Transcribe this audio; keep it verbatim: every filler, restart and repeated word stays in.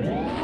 Yeah.